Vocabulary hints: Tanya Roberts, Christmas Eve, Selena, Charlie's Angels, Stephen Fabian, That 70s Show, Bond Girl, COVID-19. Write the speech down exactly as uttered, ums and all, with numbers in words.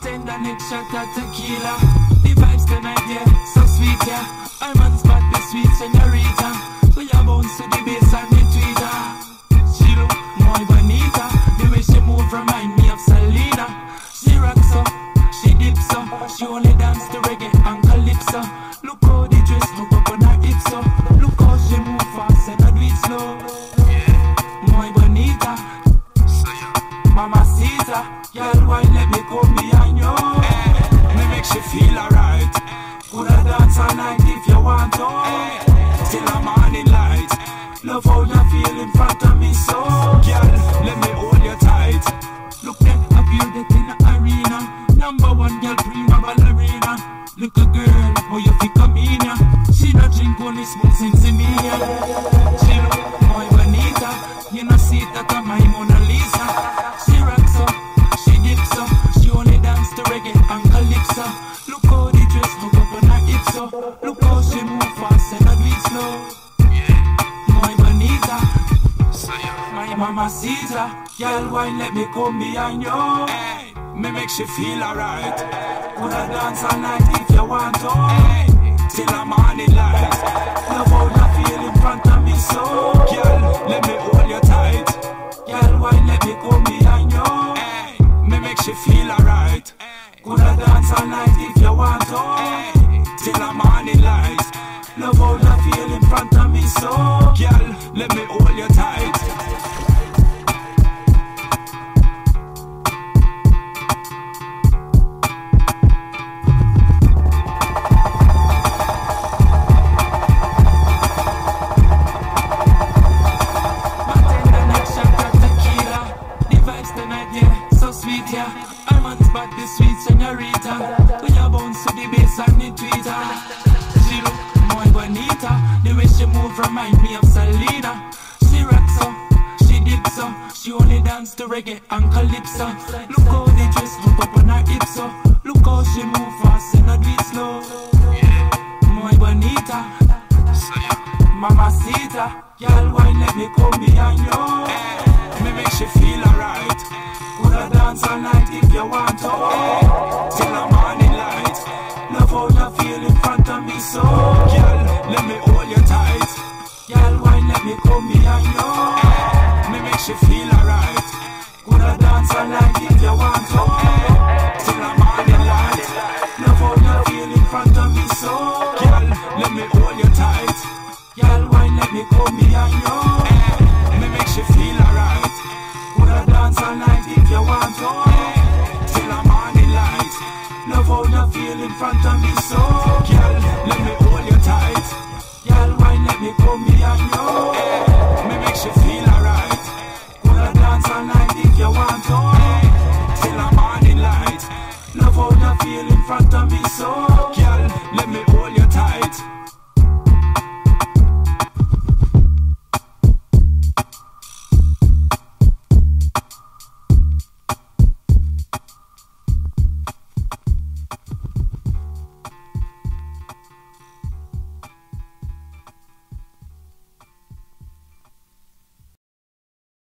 bartender, Nick shot a tequila. The vibes tonight, yeah, so sweet, yeah. I'm on spot, the sweet senorita. We are bones to the bass and the tweeter. She look muy bonita. The way she move remind me of Selena. She rocks up, she dips up. She only dance to reggae and calypso. Look how the dress hook up on her hips up. Look how she move fast and I do it slow. Muy bonita, Mama Caesar, girl, why let me go behind you? Hey, me make she feel alright. Coulda dance all night if you want to. Hey, till the morning light. Love how you feel in front of me, so girl, let me hold you tight. Look there, I feel that in the arena. Number one girl, prima ballerina. Look a girl, how you feel come in ya? She don't drink only smoke since in me. She look muy bonita. You know see that I'm my Mona Lisa. Look how the dress hook up on her hips, so look how she move fast and I do it slow. Yeah, muy bonita, so, yeah. My Mama Caesar, girl, why let me come behind you? Hey, me make she feel alright. Coulda dance all night if you want to. Hey, till the morning light. Love how you feel in front of me, so girl, let me hold you tight. Girl, why let me come behind you? Hey, me make she feel alright. Coulda dance all night if you want to, hey, till the morning light. Love how you feel in front of me, so girl, let me hold you tight. But the sweet senorita, we are bones to the bass and the tweeter. She look muy bonita. The way she move remind me of Selena. She rocks up, she dips up. She only dance to reggae and calypso. Look how the dress hook up on her hips up. Look how she move fast and I do it slow. Muy bonita, Mama Caesar, girl, why let me come behind you? Hey, me make she feel alright. Coulda dance all night if you want to, hey, till the morning light. Love how you feel in front of me, so girl, let me hold you tight. Girl, why let me come behind you? Hey, me make she feel alright. Coulda dance all night if you want to, hey, till the morning light. Love how you feel in front of me, so girl, let me hold you tight. Girl, why let me come behind you? Hey, me make she feel alright. Coulda dance all night if you want to, hey, till the morning light. Love how you feel in front of me, so girl, let me hold you tight. Girl, why let me come behind you? Hey, me make you feel alright. Coulda dance all night if you want to, hey, till the morning light. Love how you feel in front of me, so